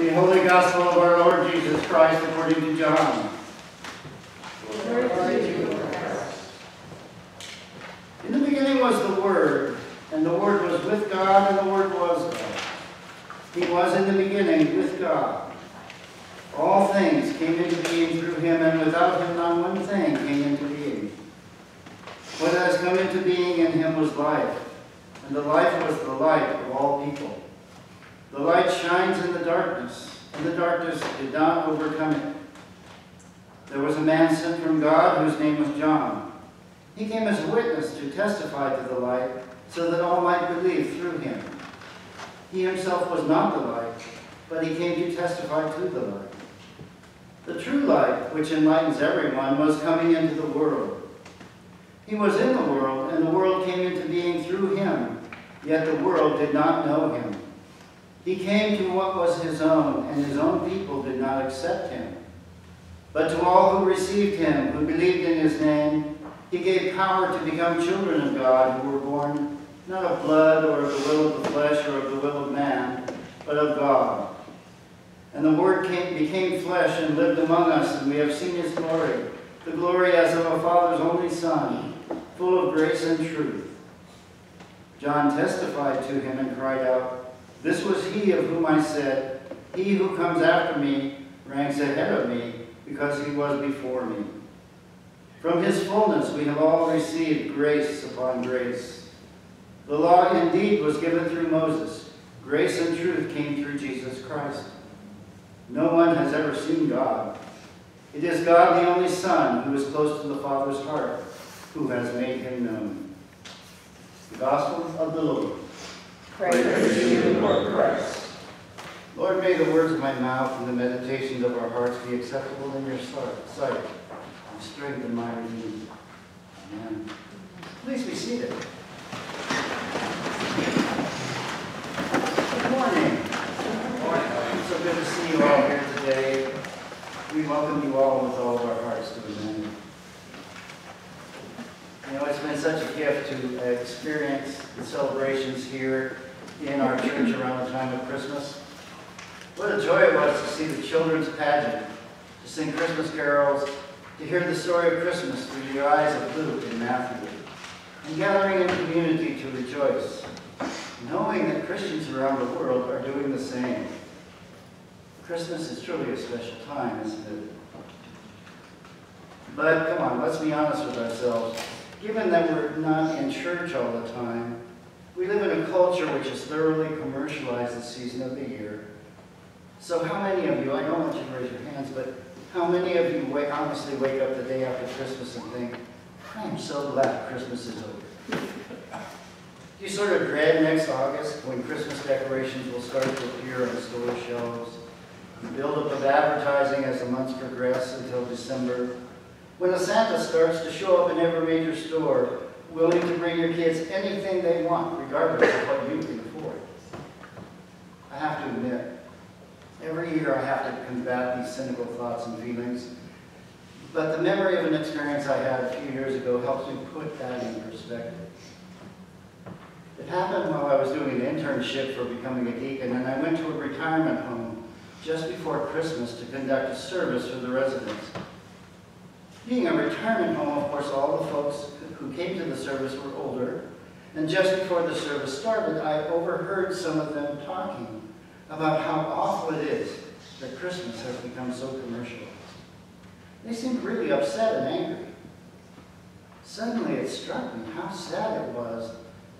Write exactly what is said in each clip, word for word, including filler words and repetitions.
The Holy Gospel of our Lord Jesus Christ according to John. Glory to you, O Christ. In the beginning was the Word, and the Word was with God, and the Word was God. He was in the beginning with God. All things came into being through him, and without him not one thing came into being. What has come into being in him was life, and the life was the light of all people. The light shines in the darkness, and the darkness did not overcome it. There was a man sent from God whose name was John. He came as a witness to testify to the light, so that all might believe through him. He himself was not the light, but he came to testify to the light. The true light, which enlightens everyone, was coming into the world. He was in the world, and the world came into being through him, yet the world did not know him. He came to what was his own, and his own people did not accept him. But to all who received him, who believed in his name, he gave power to become children of God, who were born not of blood or of the will of the flesh or of the will of man, but of God. And the Word came, became flesh and lived among us, and we have seen his glory, the glory as of a Father's only Son, full of grace and truth. John testified to him and cried out, "This was he of whom I said, he who comes after me ranks ahead of me, because he was before me." From his fullness we have all received grace upon grace. The law indeed was given through Moses. Grace and truth came through Jesus Christ. No one has ever seen God. It is God, the only Son, who is close to the Father's heart, who has made him known. The Gospel of the Lord. Praise, Praise to you, Lord Christ. Lord, may the words of my mouth and the meditations of our hearts be acceptable in your sight, and strengthen my redeemer. Amen. Please be seated. Good morning. Good morning. It's so good to see you all here today. We welcome you all with all of our hearts to Emmanuel. You know, it's been such a gift to experience the celebrations here in our church around the time of Christmas. What a joy it was to see the children's pageant, to sing Christmas carols, to hear the story of Christmas through the eyes of Luke and Matthew, and gathering in community to rejoice, knowing that Christians around the world are doing the same. Christmas is truly a special time, isn't it? But come on, let's be honest with ourselves. Given that we're not in church all the time, we live in a culture which has thoroughly commercialized the season of the year. So how many of you, I don't want you to raise your hands, but how many of you wait, honestly wake up the day after Christmas and think, "I am so glad Christmas is over"? You sort of dread next August, when Christmas decorations will start to appear on store shelves, the buildup of advertising as the months progress until December, when a Santa starts to show up in every major store, willing to bring your kids anything they want, regardless of what you can afford. I have to admit, every year I have to combat these cynical thoughts and feelings, but the memory of an experience I had a few years ago helps me put that in perspective. It happened while I was doing an internship for becoming a deacon, and I went to a retirement home just before Christmas to conduct a service for the residents. Being a retirement home, of course, all the folks who came to the service were older, and just before the service started, I overheard some of them talking about how awful it is that Christmas has become so commercialized. They seemed really upset and angry. Suddenly it struck me how sad it was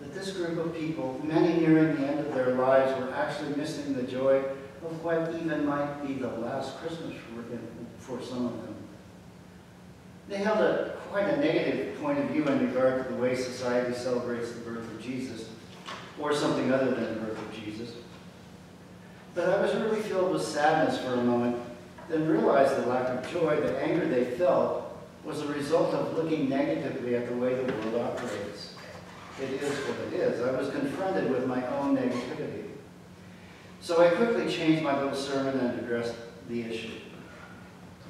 that this group of people, many nearing the end of their lives, were actually missing the joy of what even might be the last Christmas for some of them. They held a, quite a negative point of view in regard to the way society celebrates the birth of Jesus, or something other than the birth of Jesus. But I was really filled with sadness for a moment, then realized the lack of joy, the anger they felt, was a result of looking negatively at the way the world operates. It is what it is. I was confronted with my own negativity. So I quickly changed my little sermon and addressed the issue.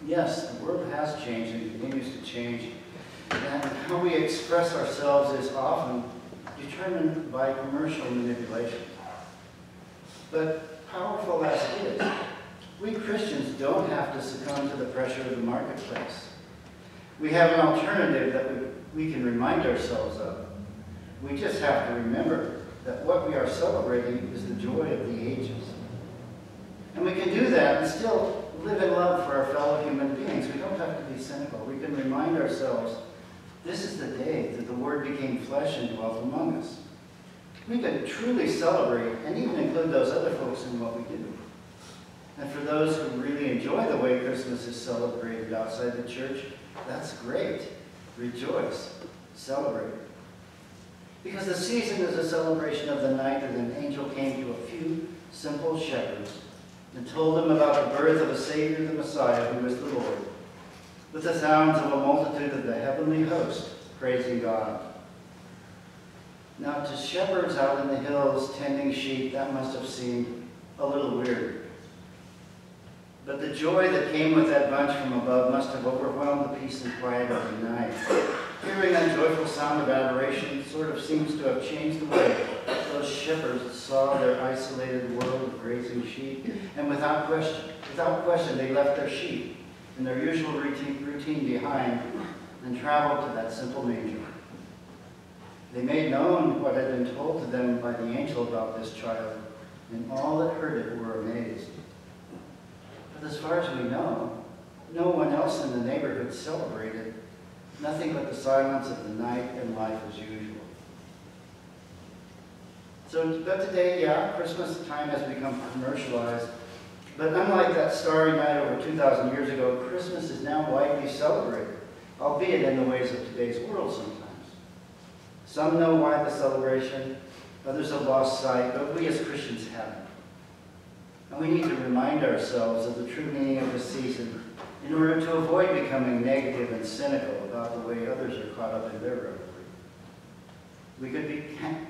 Yes, the world has changed and continues to change, and how we express ourselves is often determined by commercial manipulation. But powerful as it is, we Christians don't have to succumb to the pressure of the marketplace. We have an alternative that we, we can remind ourselves of. We just have to remember that what we are celebrating is the joy of the ages. And we can do that and still live in love for our fellow human beings. We don't have to be cynical. We can remind ourselves, this is the day that the Word became flesh and dwelt among us. We can truly celebrate and even include those other folks in what we do. And for those who really enjoy the way Christmas is celebrated outside the church, that's great. Rejoice. Celebrate. Because the season is a celebration of the night that an angel came to a few simple shepherds and told them about the birth of a Savior, the Messiah, who is the Lord, with the sounds of a multitude of the heavenly host praising God. Now, to shepherds out in the hills tending sheep, that must have seemed a little weird. But the joy that came with that bunch from above must have overwhelmed the peace and quiet of the night. Hearing that joyful sound of adoration sort of seems to have changed the way those shepherds saw their isolated world of grazing sheep. And without question, without question, they left their sheep and their usual routine behind and traveled to that simple manger. They made known what had been told to them by the angel about this child, and all that heard it were amazed. But as far as we know, no one else in the neighborhood celebrated, nothing but the silence of the night and life as usual. So, but today, yeah, Christmas time has become commercialized, but unlike that starry night over two thousand years ago, Christmas is now widely celebrated, albeit in the ways of today's world sometimes. Some know why the celebration, others have lost sight, but we as Christians haven't. And we need to remind ourselves of the true meaning of the season in order to avoid becoming negative and cynical about the way others are caught up in their revelry. We could be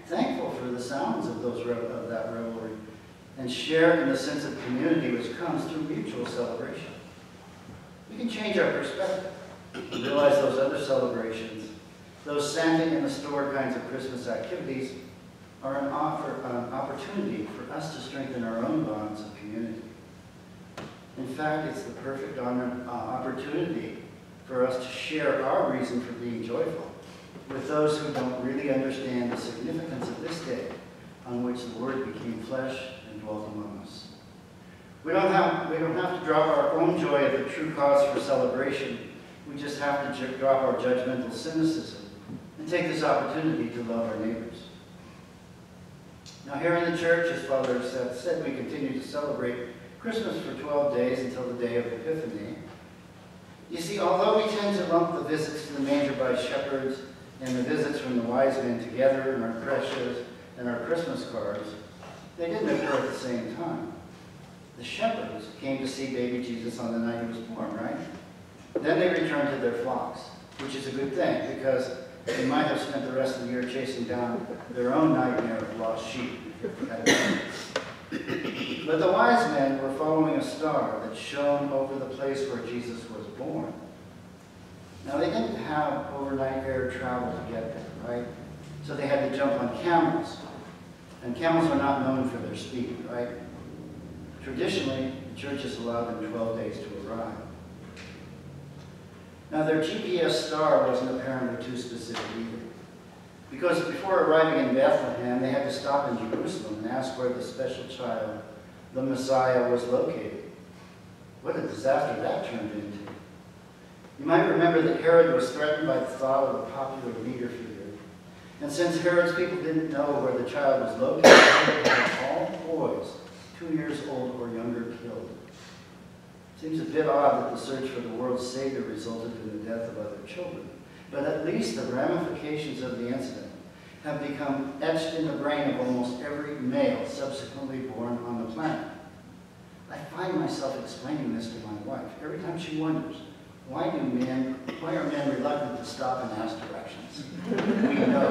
thankful for the sounds of, those, of that revelry and share in the sense of community which comes through mutual celebration. We can change our perspective and realize those other celebrations, those standing in the store kinds of Christmas activities, are an, offer, an opportunity for us to strengthen our own bonds of community. In fact, it's the perfect honor, uh, opportunity for us to share our reason for being joyful with those who don't really understand the significance of this day on which the Word became flesh and dwelt among us. We don't have, we don't have to drop our own joy at the true cause for celebration. We just have to drop our judgmental cynicism and take this opportunity to love our neighbors. Now, here in the church, as Father Seth said, we continue to celebrate Christmas for twelve days until the day of Epiphany. You see, although we tend to lump the visits to the manger by shepherds and the visits from the wise men together in our creches and our Christmas cards, they didn't occur at the same time. The shepherds came to see baby Jesus on the night he was born, right? Then they returned to their flocks, which is a good thing, because they might have spent the rest of the year chasing down their own nightmare of lost sheep. But the wise men were following a star that shone over the place where Jesus was born. Now, they didn't have overnight air travel to get there, right? So they had to jump on camels. And camels are not known for their speed, right? Traditionally, the church has allowed them twelve days to arrive. Now, their G P S star wasn't apparently too specific either, because before arriving in Bethlehem, they had to stop in Jerusalem and ask where the special child, the Messiah, was located. What a disaster that turned into. You might remember that Herod was threatened by the thought of a popular leader figure. And since Herod's people didn't know where the child was located, they had all boys two years old or younger killed. Seems a bit odd that the search for the world's Savior resulted in the death of other children, but at least the ramifications of the incident have become etched in the brain of almost every male subsequently born on the planet. I find myself explaining this to my wife every time she wonders, why do men, why are men reluctant to stop and ask directions? We know.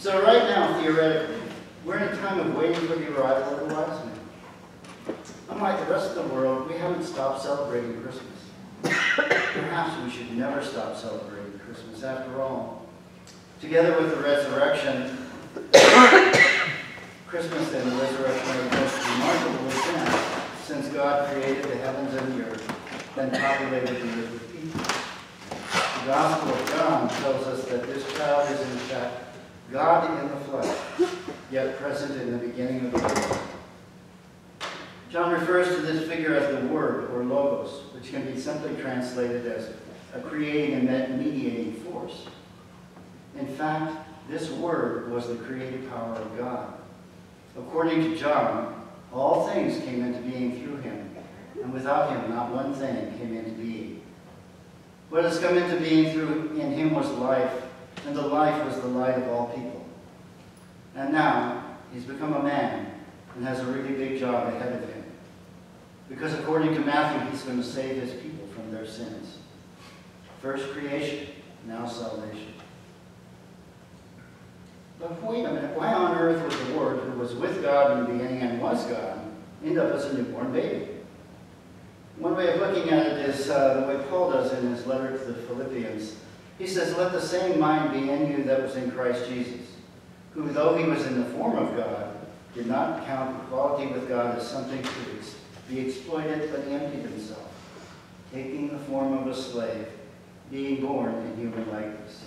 So right now, theoretically, we're in a time of waiting for the arrival of the wise men. Unlike the rest of the world, we haven't stopped celebrating Christmas. Perhaps we should never stop celebrating Christmas after all. Together with the resurrection, Christmas and the resurrection are the most remarkable events since God created the heavens and the earth, then populated the earth with people. The Gospel of John tells us that this child is in fact God in the flesh, yet present in the beginning of the world. John refers to this figure as the Word, or Logos, which can be simply translated as a creating and mediating force. In fact, this Word was the creative power of God. According to John, all things came into being through him, and without him not one thing came into being. What has come into being through in him was life, and the life was the light of all people. And now, he's become a man, and has a really big job ahead of him. Because according to Matthew, he's going to save his people from their sins. First creation, now salvation. But wait a minute, why on earth would the Word, who was with God in the beginning and was God, end up as a newborn baby? One way of looking at it is uh, the way Paul does in his letter to the Philippians. He says, "Let the same mind be in you that was in Christ Jesus, who, though he was in the form of God, did not count equality with God as something to be exploited, but he emptied himself, taking the form of a slave, being born in human likeness."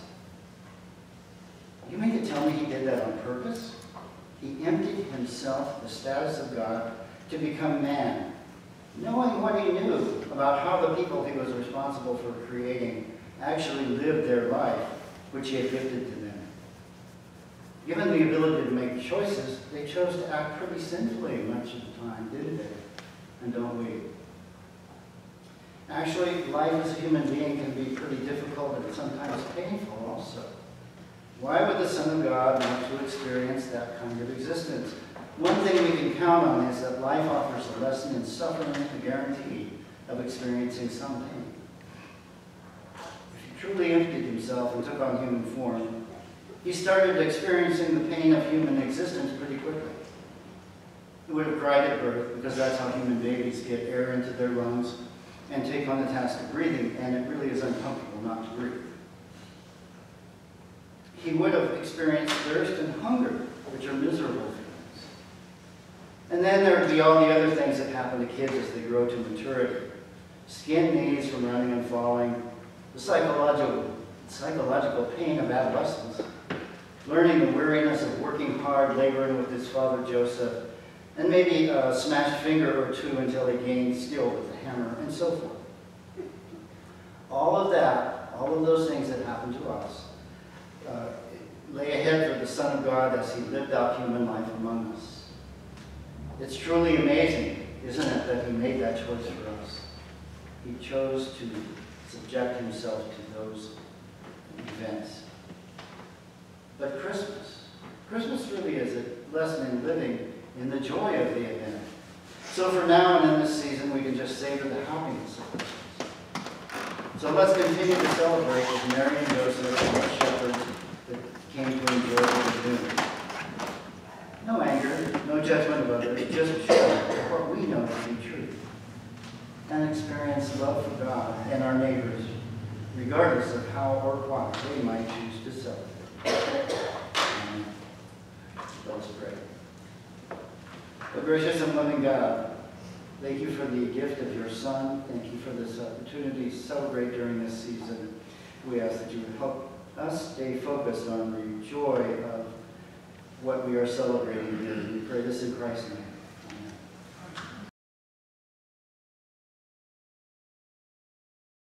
You mean to tell me he did that on purpose? He emptied himself, the status of God, to become man, knowing what he knew about how the people he was responsible for creating actually lived their life, which he had gifted to them. Given the ability to make choices, they chose to act pretty sinfully much of the time, didn't they? And don't we? Actually, life as a human being can be pretty difficult and sometimes painful also. Why would the Son of God want to experience that kind of existence? One thing we can count on is that life offers a lesson in suffering and a guarantee of experiencing some pain. If he truly emptied himself and took on human form, he started experiencing the pain of human existence pretty quickly. He would have cried at birth, because that's how human babies get air into their lungs and take on the task of breathing, and it really is uncomfortable not to breathe. He would have experienced thirst and hunger, which are miserable feelings. And then there would be all the other things that happen to kids as they grow to maturity. Skin knees from running and falling, the psychological, psychological pain of adolescence, learning the weariness of working hard, laboring with his father Joseph, and maybe a smashed finger or two until he gained skill with the hammer, and so forth. All of that, all of those things that happen to us, uh, lay ahead for the Son of God as he lived out human life among us. It's truly amazing, isn't it, that he made that choice for us. He chose to subject himself to those events. But Christmas, Christmas really is a lesson in living in the joy of the event. So for now and in this season, we can just savor the happiness of Christmas. So let's continue to celebrate with Mary and Joseph and the shepherds that came to enjoy the doing. No anger, no judgment of others, just what we know to be true. And experience love for God and our neighbors, regardless of how or why they might choose to celebrate. Let's pray. O gracious and loving God, thank you for the gift of your Son. Thank you for this opportunity to celebrate during this season. We ask that you would help us stay focused on the joy of what we are celebrating here. We pray this in Christ's name.